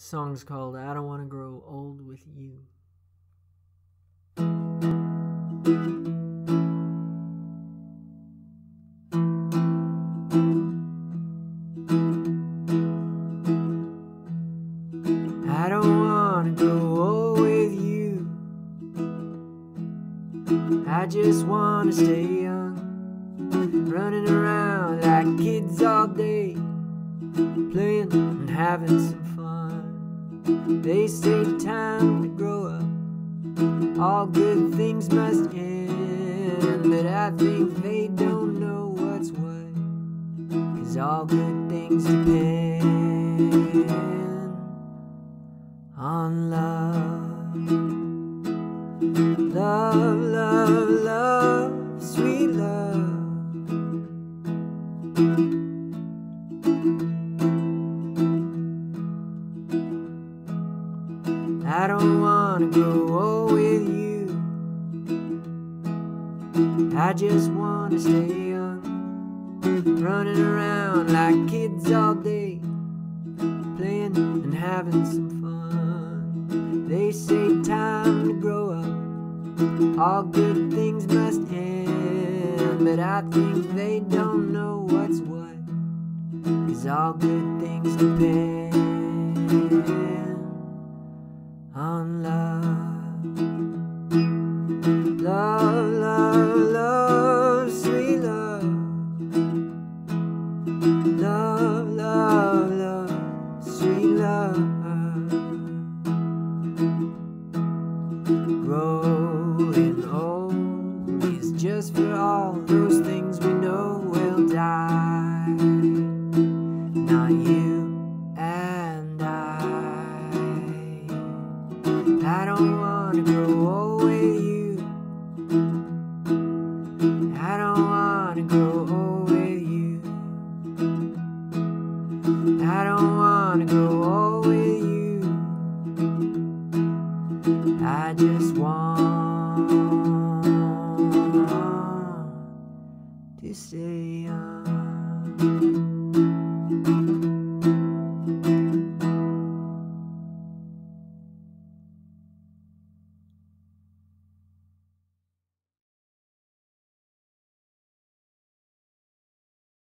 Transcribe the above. The song's called I Don't Want to Grow Old With You. I don't want to grow old with you. I just want to stay young, running around like kids all day, playing and having some fun. They say time to grow up, all good things must end, but I think they don't know what's what, 'cause all good things depend on love. Love, love, love, sweet love. I don't want to grow old with you. I just want to stay young, running around like kids all day, playing and having some fun. They say time to grow up, all good things must end, but I think they don't know what's what, 'cause all good things depend on love. Love, love, love, sweet love. Love, love, love, sweet love.